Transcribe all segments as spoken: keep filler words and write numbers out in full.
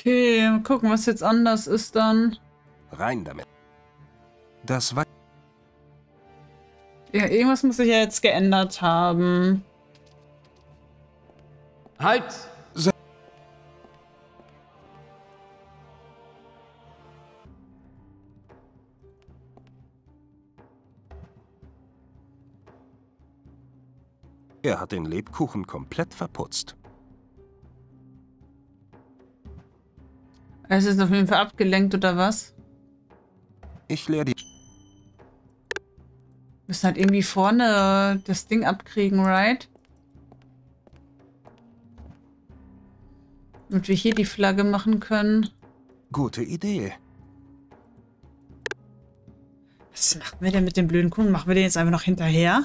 Okay, mal gucken, was jetzt anders ist dann. Rein damit. Das war... Ja, irgendwas muss sich ja jetzt geändert haben. Halt! Er hat den Lebkuchen komplett verputzt. Es ist auf jeden Fall abgelenkt, oder was? Ich leer die... Wir müssen halt irgendwie vorne das Ding abkriegen, right? Damit wir hier die Flagge machen können. Gute Idee. Was machen wir denn mit dem blöden Kuchen? Machen wir den jetzt einfach noch hinterher?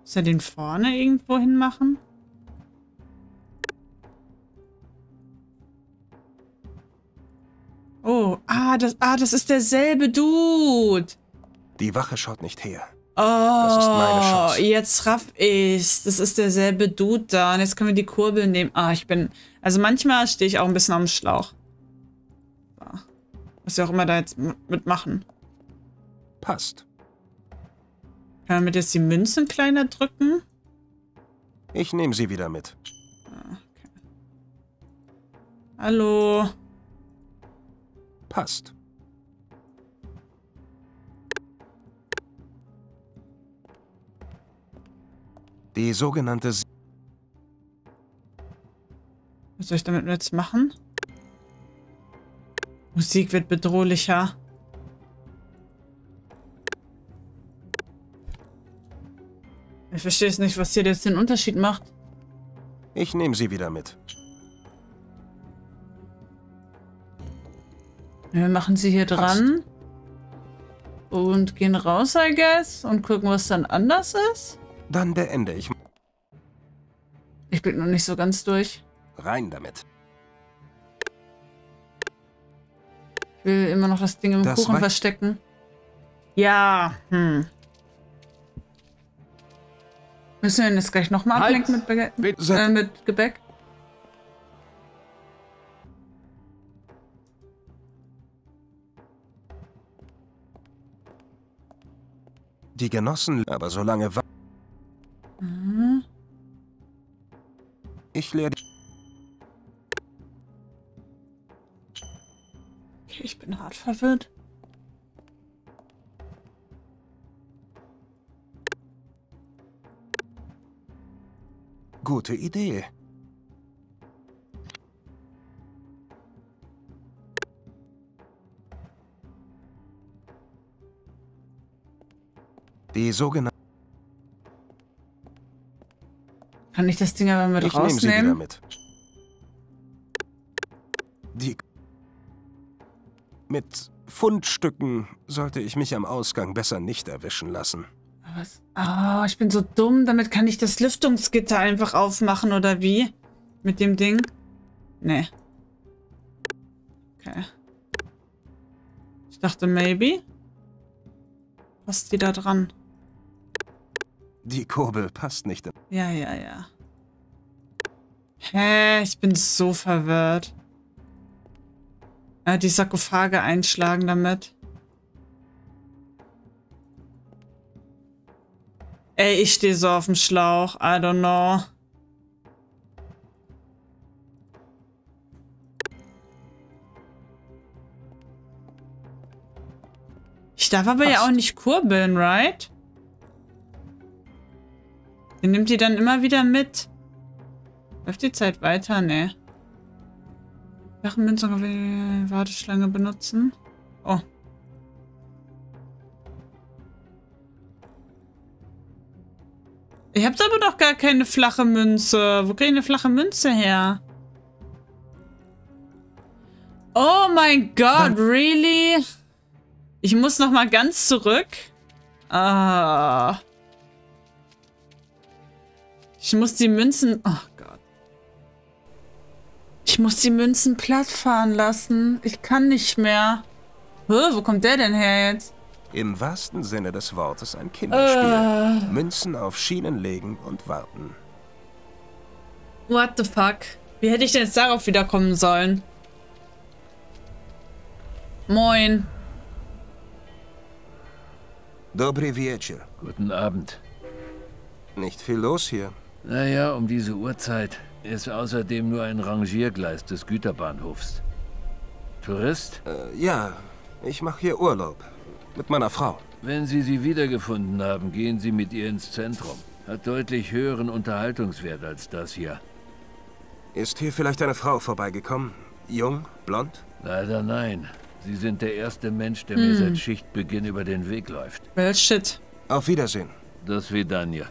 Muss er den vorne irgendwo hin machen? Oh, ah das, ah, das ist derselbe Dude. Die Wache schaut nicht her. Oh, das ist meine Chance. Jetzt raff ich's. Das ist derselbe Dude da. Und jetzt können wir die Kurbel nehmen. Ah, ich bin... Also manchmal stehe ich auch ein bisschen am Schlauch. So. Was wir auch immer da jetzt mitmachen. Passt. Kann man mit jetzt die Münzen kleiner drücken? Ich nehme sie wieder mit. Okay. Hallo. Passt. Die sogenannte... Sie Was soll ich damit jetzt machen? Musik wird bedrohlicher. Ich verstehe es nicht, was hier jetzt den Unterschied macht. Ich nehme sie wieder mit. Wir machen sie hier dran. Und gehen raus, I guess. Und gucken, was dann anders ist. Dann beende ich. Ich bin noch nicht so ganz durch. Rein damit. Ich will immer noch das Ding im das Kuchen verstecken. Ja, hm. Müssen wir ihn jetzt gleich nochmal halt. ablenken mit, Be äh, mit Gebäck? Die Genossen, aber solange war. Mhm. Ich leer. Okay, ich bin hart verwirrt. Gute Idee. Die sogenannte... Kann ich das Ding aber mit ich rausnehmen? Ich nehme sie wieder mit. Die... Mit Pfundstücken sollte ich mich am Ausgang besser nicht erwischen lassen. Was? Ah, oh, ich bin so dumm. Damit kann ich das Lüftungsgitter einfach aufmachen, oder wie? Mit dem Ding? Nee. Okay. Ich dachte, maybe. Passt die da dran? Die Kurbel passt nicht. Ja, ja, ja. Hä? Ich bin so verwirrt. Ja, die Sarkophage einschlagen damit. Ey, ich stehe so auf dem Schlauch. I don't know. Ich darf aber Passt. ja auch nicht kurbeln, right? Den nimmt die dann immer wieder mit. Läuft die Zeit weiter? Ne. Drachenmünzen, Warteschlange benutzen. Oh. Ich hab's aber doch gar keine flache Münze. Wo krieg ich eine flache Münze her? Oh mein Gott, really? Ich muss noch mal ganz zurück. Ah. Ich muss die Münzen... Oh Gott. Ich muss die Münzen platt fahren lassen. Ich kann nicht mehr. Hä, wo kommt der denn her jetzt? Im wahrsten Sinne des Wortes ein Kinderspiel. Uh. Münzen auf Schienen legen und warten. What the fuck? Wie hätte ich denn jetzt darauf wiederkommen sollen? Moin. Dobry wieczór. Guten Abend. Nicht viel los hier. Naja, um diese Uhrzeit ist außerdem nur ein Rangiergleis des Güterbahnhofs. Tourist? Äh, ja, ich mache hier Urlaub. Mit meiner Frau. Wenn Sie sie wiedergefunden haben, gehen Sie mit ihr ins Zentrum. Hat deutlich höheren Unterhaltungswert als das hier. Ist hier vielleicht eine Frau vorbeigekommen? Jung? Blond? Leider nein. Sie sind der erste Mensch, der hm. mir seit Schichtbeginn über den Weg läuft. Well, shit. Auf Wiedersehen. Das Vidania.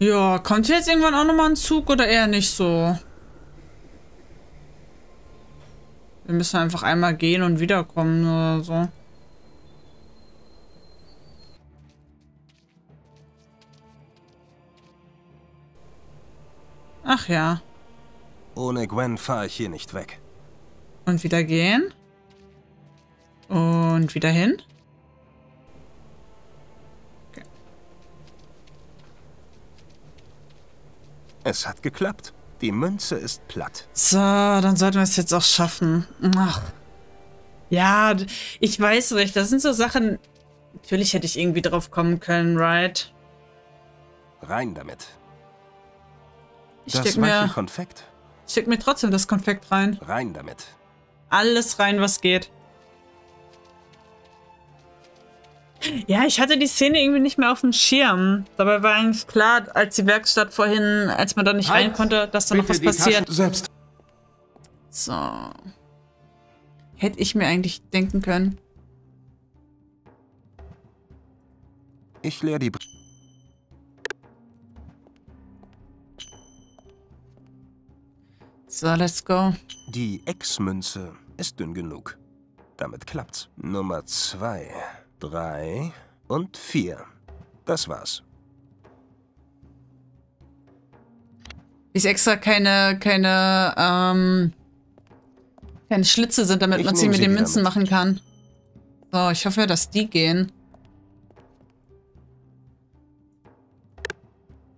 Ja, kommt jetzt irgendwann auch nochmal ein Zug oder eher nicht so? Wir müssen einfach einmal gehen und wiederkommen oder so. Ach ja. Ohne Gwen fahre ich hier nicht weg. Und wieder gehen. Und wieder hin. Okay. Es hat geklappt. Die Münze ist platt. So, dann sollten wir es jetzt auch schaffen. Ach. Ja, ich weiß nicht. Das sind so Sachen... Natürlich hätte ich irgendwie drauf kommen können, right? Rein damit. Ich steck mir Konfekt. Ich steck mir trotzdem das Konfekt rein. Rein damit. Alles rein, was geht. Ja, ich hatte die Szene irgendwie nicht mehr auf dem Schirm. Dabei war eigentlich klar, als die Werkstatt vorhin, als man da nicht halt rein konnte, dass da noch was passiert. Selbst. So. Hätte ich mir eigentlich denken können. Ich leere die... So, let's go. Die Ex-Münze ist dünn genug. Damit klappt's. Nummer zwei... Drei und vier. Das war's. Ist extra keine, keine, ähm, keine Schlitze sind, damit ich man sie mit sie den Münzen damit machen kann. So, ich hoffe, dass die gehen.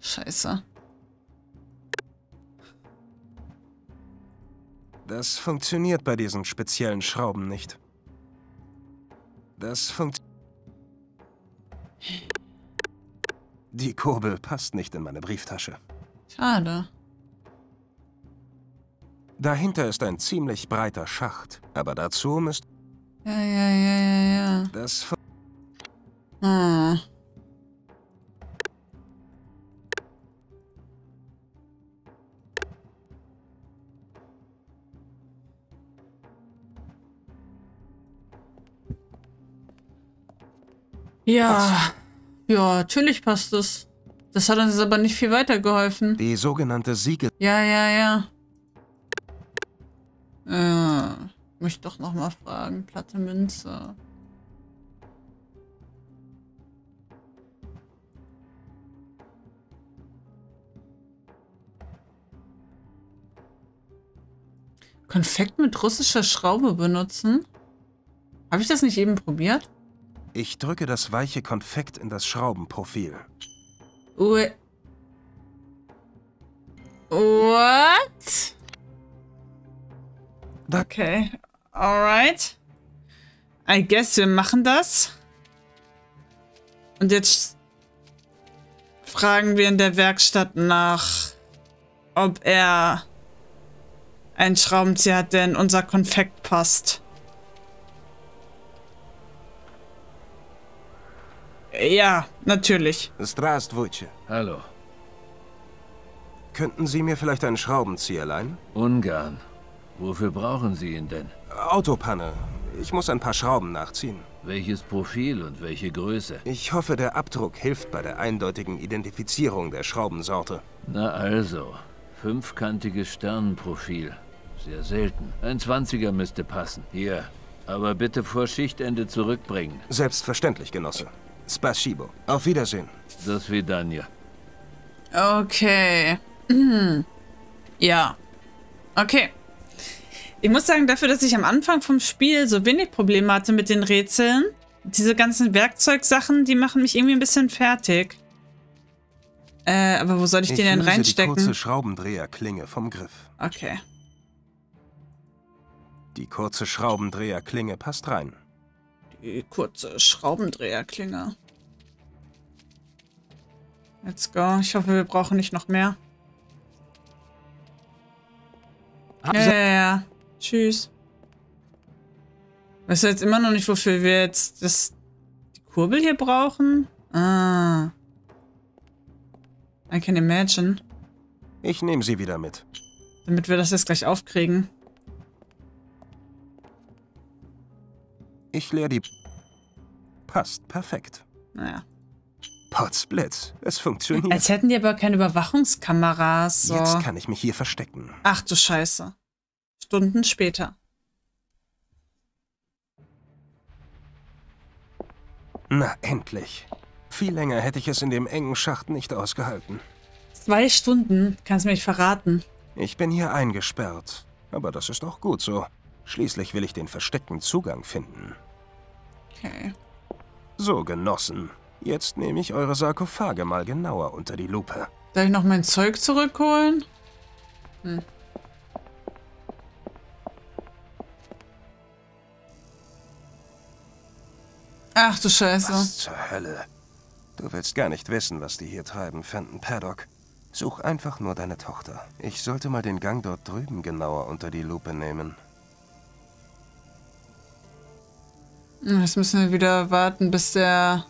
Scheiße. Das funktioniert bei diesen speziellen Schrauben nicht. Das funktioniert. Die Kurbel passt nicht in meine Brieftasche. Schade. Dahinter ist ein ziemlich breiter Schacht, aber dazu müsst... Ja, ja, ja, ja, ja. Das... Ah. Ja, ja, natürlich passt es. Das hat uns aber nicht viel weitergeholfen. Die sogenannte Siege... Ja, ja, ja. Ja, muss ich doch nochmal fragen. Platte Münze. Konfekt mit russischer Schraube benutzen? Habe ich das nicht eben probiert? Ich drücke das weiche Konfekt in das Schraubenprofil. What? Okay, alright. I guess wir machen das. Und jetzt fragen wir in der Werkstatt nach, ob er einen Schraubenzieher hat, der in unser Konfekt passt. Ja, natürlich. Здравствуйте. Hallo. Könnten Sie mir vielleicht einen Schraubenzieher leihen? Ungarn. Wofür brauchen Sie ihn denn? Autopanne. Ich muss ein paar Schrauben nachziehen. Welches Profil und welche Größe? Ich hoffe, der Abdruck hilft bei der eindeutigen Identifizierung der Schraubensorte. Na also. Fünfkantiges Sternenprofil. Sehr selten. Ein Zwanziger müsste passen. Hier. Aber bitte vor Schichtende zurückbringen. Selbstverständlich, Genosse. Spasibo. Auf Wiedersehen. Das Vidania. Okay. Hm. Ja. Okay. Ich muss sagen, dafür, dass ich am Anfang vom Spiel so wenig Probleme hatte mit den Rätseln, diese ganzen Werkzeugsachen, die machen mich irgendwie ein bisschen fertig. Äh, aber wo soll ich, ich den denn reinstecken? Ich löse die kurze Schraubendreherklinge vom Griff. Okay. Die kurze Schraubendreherklinge passt rein. Die kurze Schraubendreherklinge. Let's go. Ich hoffe, wir brauchen nicht noch mehr. Ja, ja, ja. Tschüss. Weißt du jetzt immer noch nicht, wofür wir jetzt das, die Kurbel hier brauchen? Ah. I can imagine. Ich nehme sie wieder mit. Damit wir das jetzt gleich aufkriegen. Ich leer die... Passt perfekt. Naja. Potzblitz, es funktioniert. Als hätten die aber keine Überwachungskameras. So. Jetzt kann ich mich hier verstecken. Ach du Scheiße. Stunden später. Na, endlich. Viel länger hätte ich es in dem engen Schacht nicht ausgehalten. Zwei Stunden? Kannst du mich verraten? Ich bin hier eingesperrt. Aber das ist auch gut so. Schließlich will ich den versteckten Zugang finden. Okay. So, Genossen. Jetzt nehme ich eure Sarkophage mal genauer unter die Lupe. Darf ich noch mein Zeug zurückholen? Hm. Ach du Scheiße. Was zur Hölle? Du willst gar nicht wissen, was die hier treiben, Fenton Paddock. Such einfach nur deine Tochter. Ich sollte mal den Gang dort drüben genauer unter die Lupe nehmen. Jetzt müssen wir wieder warten, bis der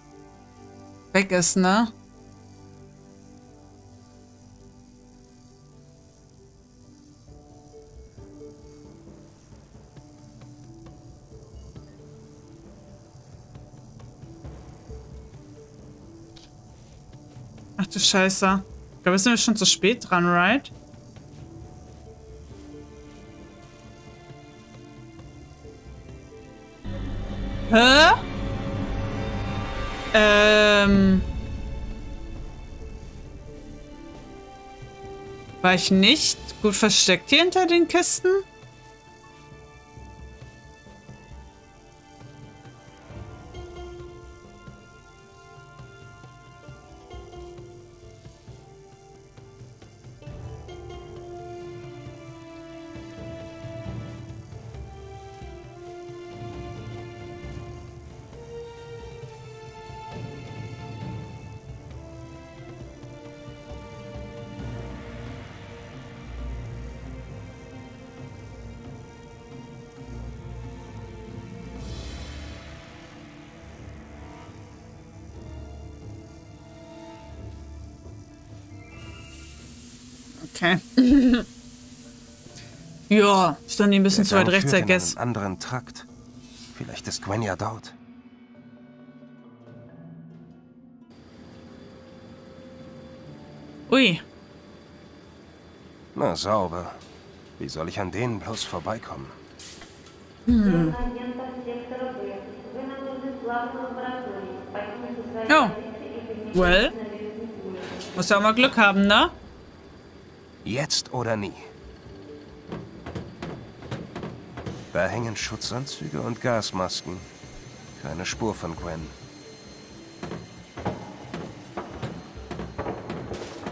weg ist, ne? Ach du Scheiße. Ich glaube, jetzt sind wir schon zu spät dran, right? Hä? Ähm... War ich nicht gut versteckt hier hinter den Kisten? Okay. Ja, stand die ein bisschen zu weit rechts, I guess. In einen anderen Trakt. Vielleicht ist Gwen ja dort. Ui. Na, sauber. Wie soll ich an denen bloß vorbeikommen? Hm. Oh. Well. Muss ja auch mal Glück haben, ne? Jetzt oder nie. Da hängen Schutzanzüge und Gasmasken. Keine Spur von Gwen.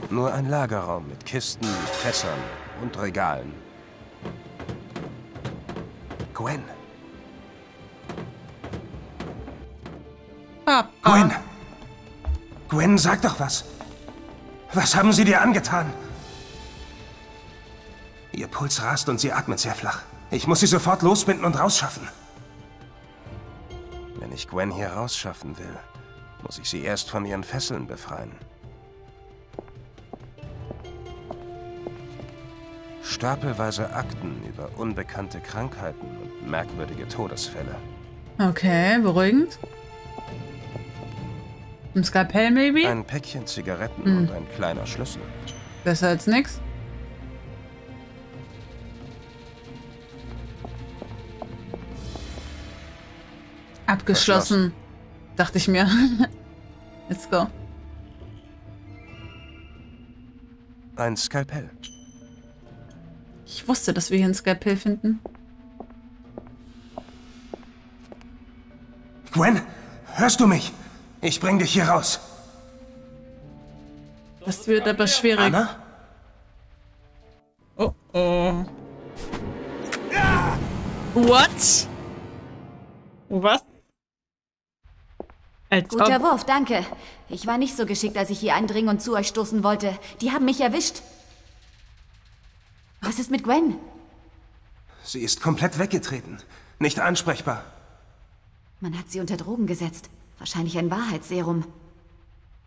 Nur ein Lagerraum mit Kisten, Fässern und Regalen. Gwen. Papa. Gwen. Gwen, sag doch was. Was haben sie dir angetan? Ihr Puls rast und sie atmet sehr flach. Ich muss sie sofort losbinden und rausschaffen. Wenn ich Gwen hier rausschaffen will, muss ich sie erst von ihren Fesseln befreien. Stapelweise Akten über unbekannte Krankheiten und merkwürdige Todesfälle. Okay, beruhigend. Ein Skalpell, maybe? Ein Päckchen Zigaretten hm. und ein kleiner Schlüssel. Besser als nix. Abgeschlossen, dachte ich mir. Let's go. Ein Skalpell. Ich wusste, dass wir hier ein Skalpell finden. Gwen, hörst du mich? Ich bring dich hier raus. Das wird aber schwierig. Anna? Oh oh. What? Was? Als Guter ob... Wurf, danke. Ich war nicht so geschickt, als ich hier eindringen und zu euch stoßen wollte. Die haben mich erwischt. Was ist mit Gwen? Sie ist komplett weggetreten. Nicht ansprechbar. Man hat sie unter Drogen gesetzt. Wahrscheinlich ein Wahrheitsserum.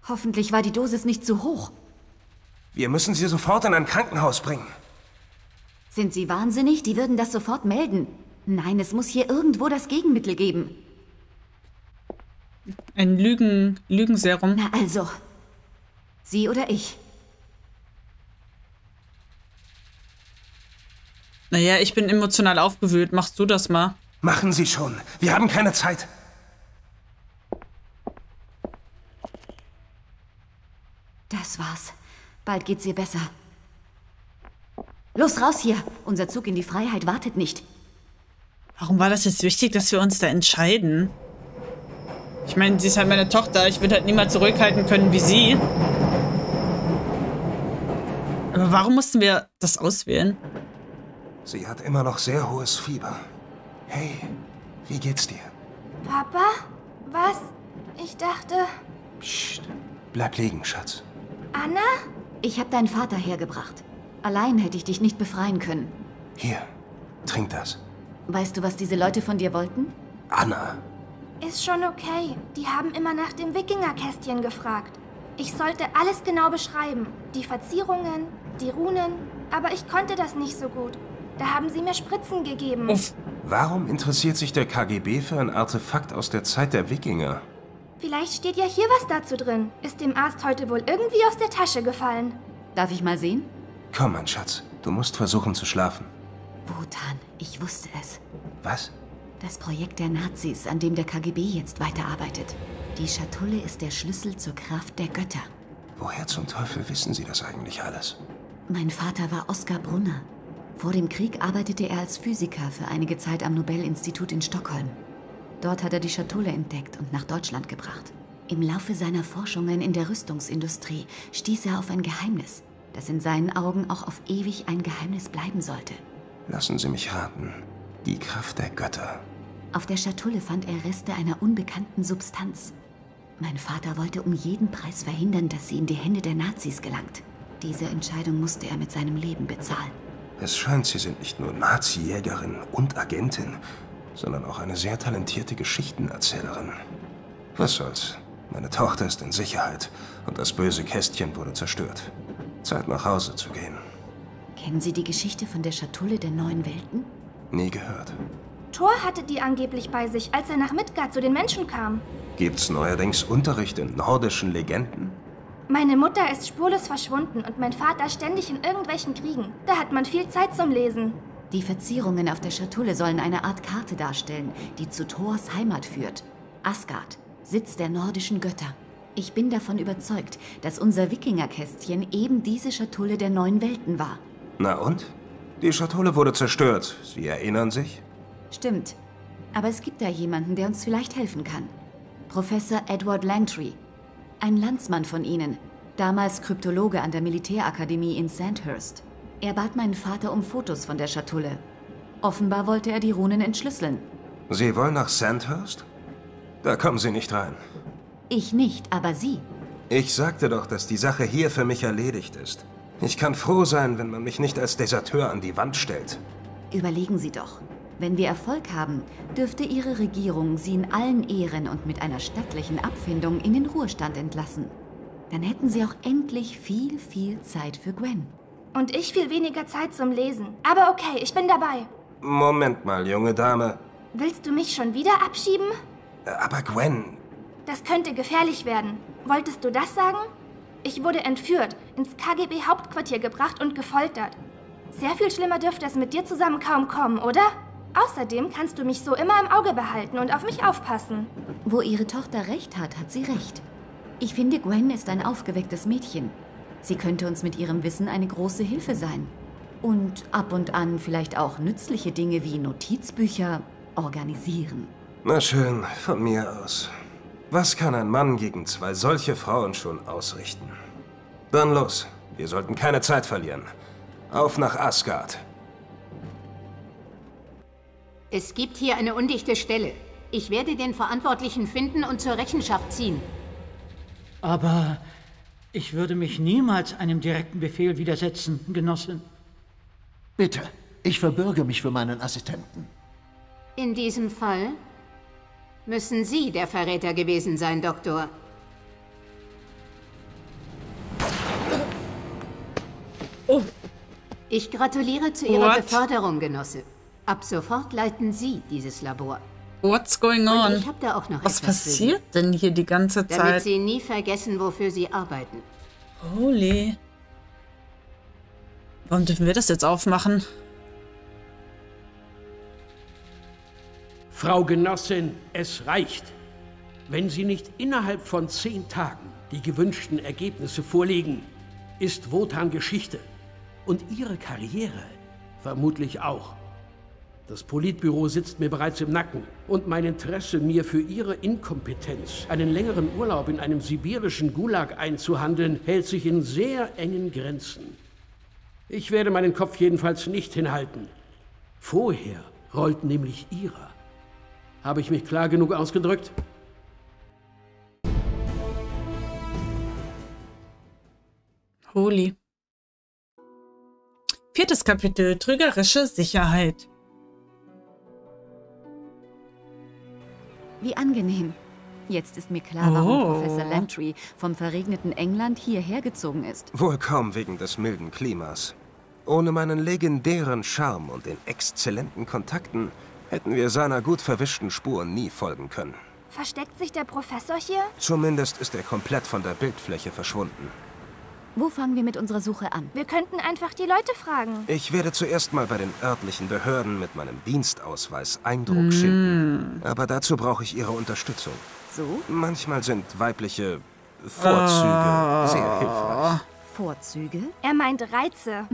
Hoffentlich war die Dosis nicht zu hoch. Wir müssen sie sofort in ein Krankenhaus bringen. Sind Sie wahnsinnig? Die würden das sofort melden. Nein, es muss hier irgendwo das Gegenmittel geben. Ein Lügen... Lügenserum. Na also. Sie oder ich. Naja, ich bin emotional aufgewühlt. Machst du das mal? Machen Sie schon. Wir haben keine Zeit. Das war's. Bald geht's ihr besser. Los, raus hier! Unser Zug in die Freiheit wartet nicht. Warum war das jetzt wichtig, dass wir uns da entscheiden? Ich meine, sie ist halt meine Tochter. Ich würde halt niemals zurückhalten können wie sie. Aber warum mussten wir das auswählen? Sie hat immer noch sehr hohes Fieber. Hey, wie geht's dir? Papa? Was? Ich dachte... Psst. Bleib liegen, Schatz. Anna? Ich habe deinen Vater hergebracht. Allein hätte ich dich nicht befreien können. Hier, trink das. Weißt du, was diese Leute von dir wollten? Anna. Ist schon okay. Die haben immer nach dem Wikingerkästchen gefragt. Ich sollte alles genau beschreiben. Die Verzierungen, die Runen. Aber ich konnte das nicht so gut. Da haben sie mir Spritzen gegeben. Uff. Warum interessiert sich der K G B für ein Artefakt aus der Zeit der Wikinger? Vielleicht steht ja hier was dazu drin. Ist dem Arzt heute wohl irgendwie aus der Tasche gefallen. Darf ich mal sehen? Komm, mein Schatz. Du musst versuchen zu schlafen. Wotan, ich wusste es. Was? Das Projekt der Nazis, an dem der K G B jetzt weiterarbeitet. Die Schatulle ist der Schlüssel zur Kraft der Götter. Woher zum Teufel wissen Sie das eigentlich alles? Mein Vater war Oskar Brunner. Vor dem Krieg arbeitete er als Physiker für einige Zeit am Nobel-Institut in Stockholm. Dort hat er die Schatulle entdeckt und nach Deutschland gebracht. Im Laufe seiner Forschungen in der Rüstungsindustrie stieß er auf ein Geheimnis, das in seinen Augen auch auf ewig ein Geheimnis bleiben sollte. Lassen Sie mich raten. Die Kraft der Götter. Auf der Schatulle fand er Reste einer unbekannten Substanz. Mein Vater wollte um jeden Preis verhindern, dass sie in die Hände der Nazis gelangt. Diese Entscheidung musste er mit seinem Leben bezahlen. Es scheint, Sie sind nicht nur Nazi-Jägerin und Agentin, sondern auch eine sehr talentierte Geschichtenerzählerin. Was soll's? Meine Tochter ist in Sicherheit und das böse Kästchen wurde zerstört. Zeit, nach Hause zu gehen. Kennen Sie die Geschichte von der Schatulle der neuen Welten? Nie gehört. Thor hatte die angeblich bei sich, als er nach Midgard zu den Menschen kam. Gibt's neuerdings Unterricht in nordischen Legenden? Meine Mutter ist spurlos verschwunden und mein Vater ständig in irgendwelchen Kriegen. Da hat man viel Zeit zum Lesen. Die Verzierungen auf der Schatulle sollen eine Art Karte darstellen, die zu Thors Heimat führt. Asgard, Sitz der nordischen Götter. Ich bin davon überzeugt, dass unser Wikingerkästchen eben diese Schatulle der neuen Welten war. Na und? Die Schatulle wurde zerstört. Sie erinnern sich? Stimmt. Aber es gibt da jemanden, der uns vielleicht helfen kann. Professor Edward Langtry. Ein Landsmann von Ihnen. Damals Kryptologe an der Militärakademie in Sandhurst. Er bat meinen Vater um Fotos von der Schatulle. Offenbar wollte er die Runen entschlüsseln. Sie wollen nach Sandhurst? Da kommen Sie nicht rein. Ich nicht, aber Sie. Ich sagte doch, dass die Sache hier für mich erledigt ist. Ich kann froh sein, wenn man mich nicht als Deserteur an die Wand stellt. Überlegen Sie doch. Wenn wir Erfolg haben, dürfte Ihre Regierung Sie in allen Ehren und mit einer stattlichen Abfindung in den Ruhestand entlassen. Dann hätten Sie auch endlich viel, viel Zeit für Gwen. Und ich viel weniger Zeit zum Lesen. Aber okay, ich bin dabei. Moment mal, junge Dame. Willst du mich schon wieder abschieben? Aber Gwen... Das könnte gefährlich werden. Wolltest du das sagen? Ich wurde entführt, ins K G B-Hauptquartier gebracht und gefoltert. Sehr viel schlimmer dürfte es mit dir zusammen kaum kommen, oder? Außerdem kannst du mich so immer im Auge behalten und auf mich aufpassen. Wo ihre Tochter recht hat, hat sie recht. Ich finde, Gwen ist ein aufgewecktes Mädchen. Sie könnte uns mit ihrem Wissen eine große Hilfe sein. Und ab und an vielleicht auch nützliche Dinge wie Notizbücher organisieren. Na schön, von mir aus. Was kann ein Mann gegen zwei solche Frauen schon ausrichten? Dann los. Wir sollten keine Zeit verlieren. Auf nach Asgard. Es gibt hier eine undichte Stelle. Ich werde den Verantwortlichen finden und zur Rechenschaft ziehen. Aber ich würde mich niemals einem direkten Befehl widersetzen, Genossin. Bitte, ich verbürge mich für meinen Assistenten. In diesem Fall müssen Sie der Verräter gewesen sein, Doktor. Oh. Ich gratuliere zu Ihrer What? Beförderung, Genosse. Ab sofort leiten Sie dieses Labor. What's going on? Und ich hab da auch noch Was passiert für Sie, denn hier die ganze Zeit? Damit Sie nie vergessen, wofür Sie arbeiten. Holy. Warum dürfen wir das jetzt aufmachen? Frau Genossin, es reicht. Wenn Sie nicht innerhalb von zehn Tagen die gewünschten Ergebnisse vorlegen, ist Wotan Geschichte. Und Ihre Karriere vermutlich auch. Das Politbüro sitzt mir bereits im Nacken und mein Interesse, mir für Ihre Inkompetenz einen längeren Urlaub in einem sibirischen Gulag einzuhandeln, hält sich in sehr engen Grenzen. Ich werde meinen Kopf jedenfalls nicht hinhalten. Vorher rollt nämlich Ihrer. Habe ich mich klar genug ausgedrückt? Holy. Viertes Kapitel: Trügerische Sicherheit. Wie angenehm. Jetzt ist mir klar, warum oh. Professor Langtry vom verregneten England hierher gezogen ist. Wohl kaum wegen des milden Klimas. Ohne meinen legendären Charme und den exzellenten Kontakten hätten wir seiner gut verwischten Spur nie folgen können. Versteckt sich der Professor hier? Zumindest ist er komplett von der Bildfläche verschwunden. Wo fangen wir mit unserer Suche an? Wir könnten einfach die Leute fragen. Ich werde zuerst mal bei den örtlichen Behörden mit meinem Dienstausweis Eindruck mm. schicken. Aber dazu brauche ich Ihre Unterstützung. So? Manchmal sind weibliche Vorzüge oh. sehr hilfreich. Vorzüge? Er meint Reize.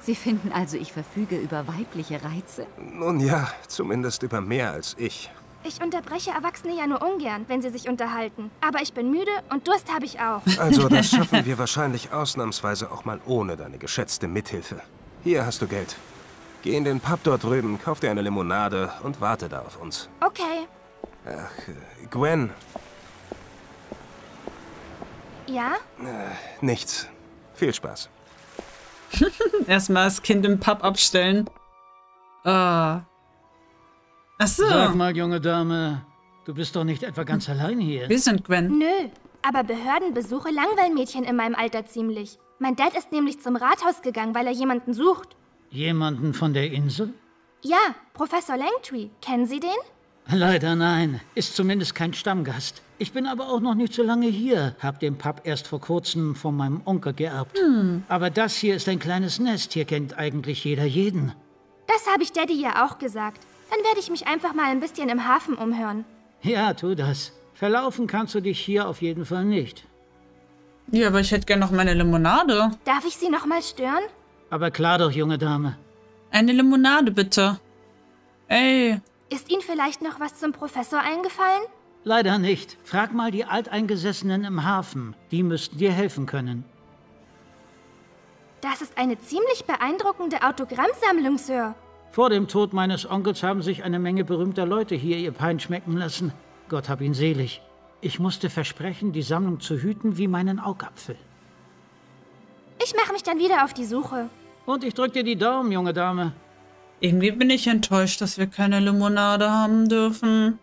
Sie finden also, ich verfüge über weibliche Reize? Nun ja, zumindest über mehr als ich. Ich unterbreche Erwachsene ja nur ungern, wenn sie sich unterhalten. Aber ich bin müde und Durst habe ich auch. Also das schaffen wir wahrscheinlich ausnahmsweise auch mal ohne deine geschätzte Mithilfe. Hier hast du Geld. Geh in den Pub dort drüben, kauf dir eine Limonade und warte da auf uns. Okay. Ach, Gwen. Ja? Äh, nichts. Viel Spaß. Erstmal das Kind im Pub abstellen. Ah... Uh. Ach so. Sag mal, junge Dame, du bist doch nicht etwa ganz allein hier. Wir sind Gwen. Nö, aber Behördenbesuche langweilen Mädchen in meinem Alter ziemlich. Mein Dad ist nämlich zum Rathaus gegangen, weil er jemanden sucht. Jemanden von der Insel? Ja, Professor Langtry. Kennen Sie den? Leider nein. Ist zumindest kein Stammgast. Ich bin aber auch noch nicht so lange hier. Hab den Pub erst vor kurzem von meinem Onkel geerbt. Hm. Aber das hier ist ein kleines Nest. Hier kennt eigentlich jeder jeden. Das habe ich Daddy ja auch gesagt. Dann werde ich mich einfach mal ein bisschen im Hafen umhören. Ja, tu das. Verlaufen kannst du dich hier auf jeden Fall nicht. Ja, aber ich hätte gerne noch meine Limonade. Darf ich Sie noch mal stören? Aber klar doch, junge Dame. Eine Limonade, bitte. Ey. Ist Ihnen vielleicht noch was zum Professor eingefallen? Leider nicht. Frag mal die Alteingesessenen im Hafen. Die müssten dir helfen können. Das ist eine ziemlich beeindruckende Autogrammsammlung, Sir. Vor dem Tod meines Onkels haben sich eine Menge berühmter Leute hier ihr Pein schmecken lassen. Gott hab ihn selig. Ich musste versprechen, die Sammlung zu hüten wie meinen Augapfel. Ich mache mich dann wieder auf die Suche. Und ich drück dir die Daumen, junge Dame. Irgendwie bin ich enttäuscht, dass wir keine Limonade haben dürfen.